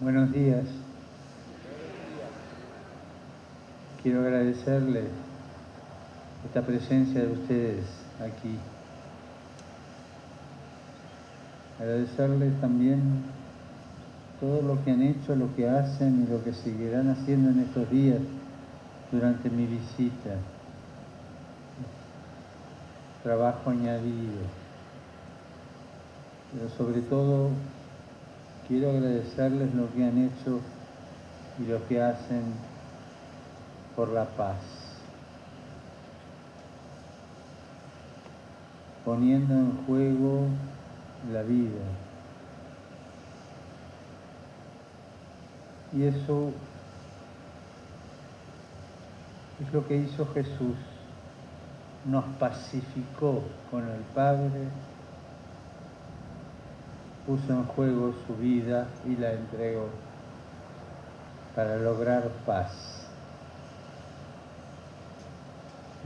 Buenos días. Quiero agradecerle esta presencia de ustedes aquí. Agradecerles también todo lo que han hecho, lo que hacen y lo que seguirán haciendo en estos días durante mi visita. Trabajo añadido. Pero sobre todo quiero agradecerles lo que han hecho y lo que hacen por la paz, poniendo en juego la vida. Y eso es lo que hizo Jesús. Nos pacificó con el Padre, puso en juego su vida y la entregó para lograr paz.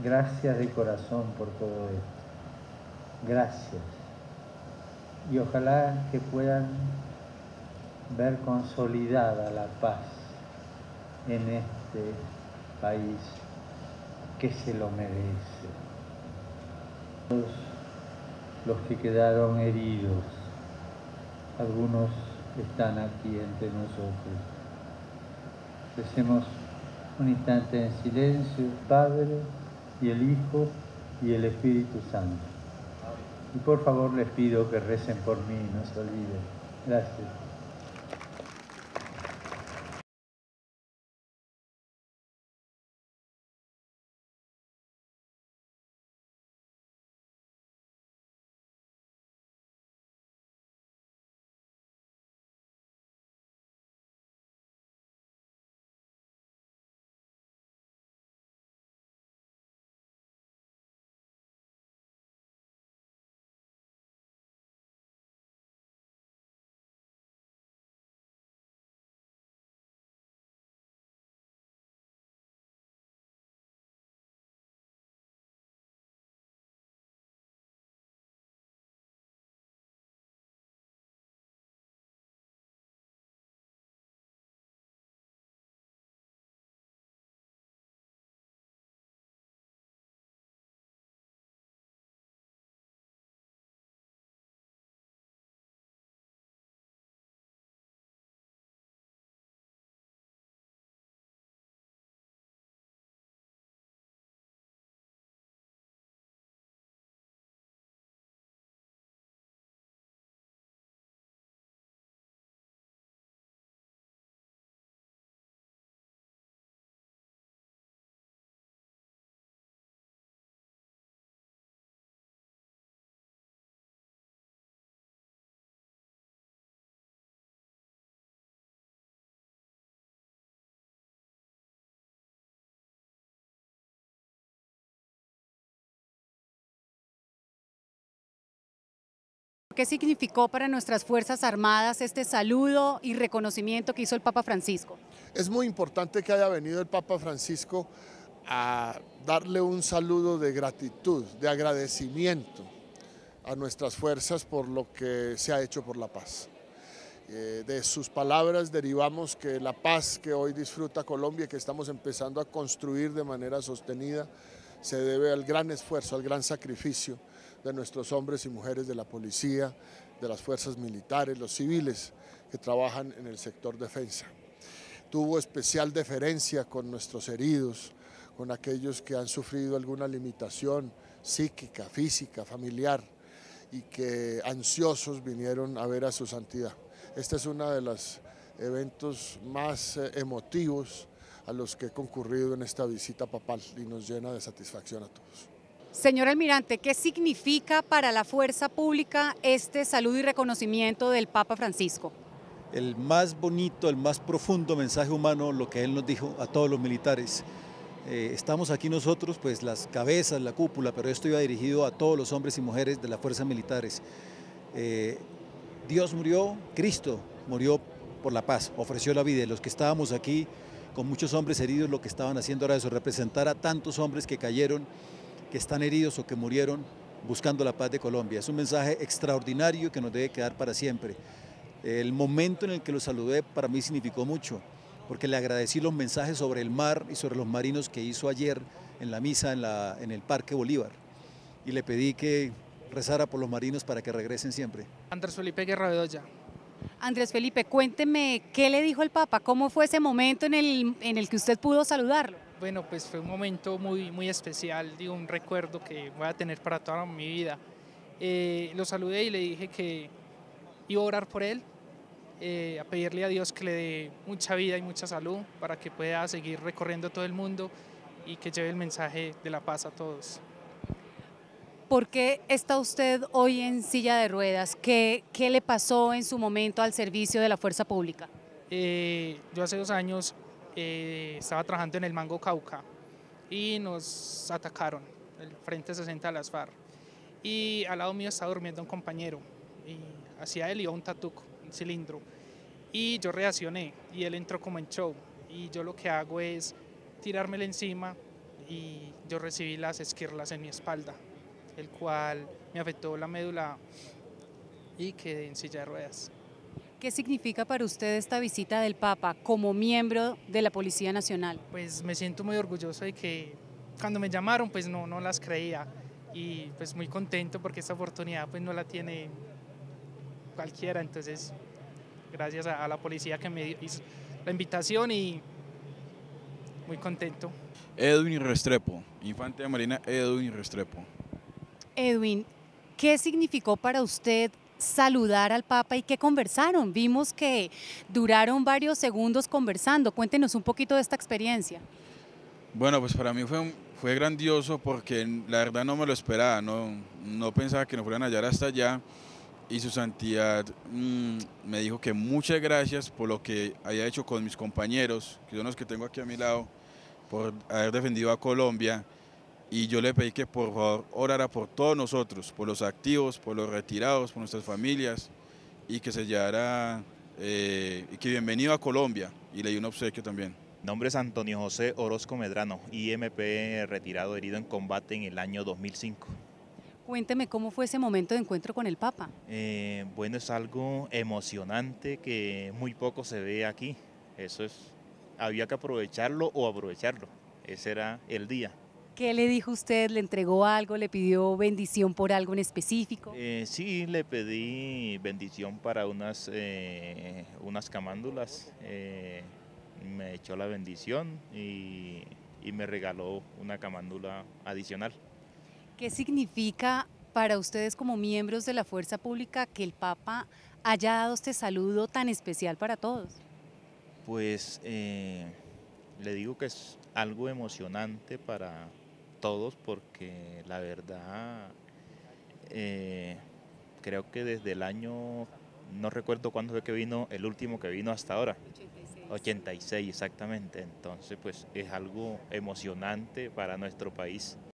Gracias de corazón por todo esto. Gracias. Y ojalá que puedan ver consolidada la paz en este país que se lo merece. Todos los que quedaron heridos, algunos están aquí entre nosotros. Hacemos un instante en silencio, el Padre y el Hijo y el Espíritu Santo. Y por favor les pido que recen por mí, no se olviden. Gracias. ¿Qué significó para nuestras Fuerzas Armadas este saludo y reconocimiento que hizo el Papa Francisco? Es muy importante que haya venido el Papa Francisco a darle un saludo de gratitud, de agradecimiento a nuestras fuerzas por lo que se ha hecho por la paz. De sus palabras derivamos que la paz que hoy disfruta Colombia, que estamos empezando a construir de manera sostenida, se debe al gran esfuerzo, al gran sacrificio de nuestros hombres y mujeres de la policía, de las fuerzas militares, los civiles que trabajan en el sector defensa. Tuvo especial deferencia con nuestros heridos, con aquellos que han sufrido alguna limitación psíquica, física, familiar y que ansiosos vinieron a ver a su santidad. Este es uno de los eventos más emotivos a los que he concurrido en esta visita papal y nos llena de satisfacción a todos. Señor Almirante, ¿qué significa para la fuerza pública este saludo y reconocimiento del Papa Francisco? El más bonito, el más profundo mensaje humano, lo que él nos dijo a todos los militares. Estamos aquí nosotros, pues las cabezas, la cúpula, pero esto iba dirigido a todos los hombres y mujeres de las fuerzas militares. Dios murió, Cristo murió por la paz, ofreció la vida. Los que estábamos aquí, con muchos hombres heridos, lo que estaban haciendo era eso, representar a tantos hombres que cayeron, que están heridos o que murieron buscando la paz de Colombia. Es un mensaje extraordinario que nos debe quedar para siempre. El momento en el que lo saludé para mí significó mucho, porque le agradecí los mensajes sobre el mar y sobre los marinos que hizo ayer en la misa en el Parque Bolívar, y le pedí que rezara por los marinos para que regresen siempre. Andrés Felipe Guerra Bedoya. Andrés Felipe, cuénteme qué le dijo el Papa, cómo fue ese momento en el que usted pudo saludarlo. Bueno, pues fue un momento muy especial, digo, un recuerdo que voy a tener para toda mi vida. Lo saludé y le dije que iba a orar por él, a pedirle a Dios que le dé mucha vida y mucha salud para que pueda seguir recorriendo todo el mundo y que lleve el mensaje de la paz a todos. ¿Por qué está usted hoy en silla de ruedas? ¿Qué le pasó en su momento al servicio de la fuerza pública? Yo hace 2 años estaba trabajando en el Mango Cauca y nos atacaron, el Frente 60 de las FARC. Y al lado mío estaba durmiendo un compañero y hacia él iba un tatuco, un cilindro. Y yo reaccioné y él entró como en show. Y yo lo que hago es tirármelo encima y yo recibí las esquirlas en mi espalda, el cual me afectó la médula y quedé en silla de ruedas. ¿Qué significa para usted esta visita del Papa como miembro de la Policía Nacional? Pues me siento muy orgulloso de que cuando me llamaron pues no las creía, y pues muy contento porque esta oportunidad pues no la tiene cualquiera, entonces gracias a la policía que me hizo la invitación y muy contento. Edwin Restrepo, infante de Marina Edwin Restrepo. Edwin, ¿qué significó para usted saludar al Papa y qué conversaron? Vimos que duraron varios segundos conversando, cuéntenos un poquito de esta experiencia. Bueno, pues para mí fue grandioso porque la verdad no me lo esperaba, no pensaba que nos fueran a hallar hasta allá, y su santidad me dijo que muchas gracias por lo que haya hecho con mis compañeros, que son los que tengo aquí a mi lado, por haber defendido a Colombia. Y yo le pedí que por favor orara por todos nosotros, por los activos, por los retirados, por nuestras familias, y que sellara, y que bienvenido a Colombia, y le di un obsequio también. Mi nombre es Antonio José Orozco Medrano, IMP retirado herido en combate en el año 2005. Cuénteme cómo fue ese momento de encuentro con el Papa. Bueno, es algo emocionante que muy poco se ve aquí, eso es, había que aprovecharlo o aprovecharlo, ese era el día. ¿Qué le dijo usted? ¿Le entregó algo? ¿Le pidió bendición por algo en específico? Sí, le pedí bendición para unas camándulas, me echó la bendición y me regaló una camándula adicional. ¿Qué significa para ustedes como miembros de la Fuerza Pública que el Papa haya dado este saludo tan especial para todos? Pues le digo que es algo emocionante para todos porque la verdad creo que desde el año, no recuerdo cuándo fue que vino, el último que vino hasta ahora, 86 exactamente, entonces pues es algo emocionante para nuestro país.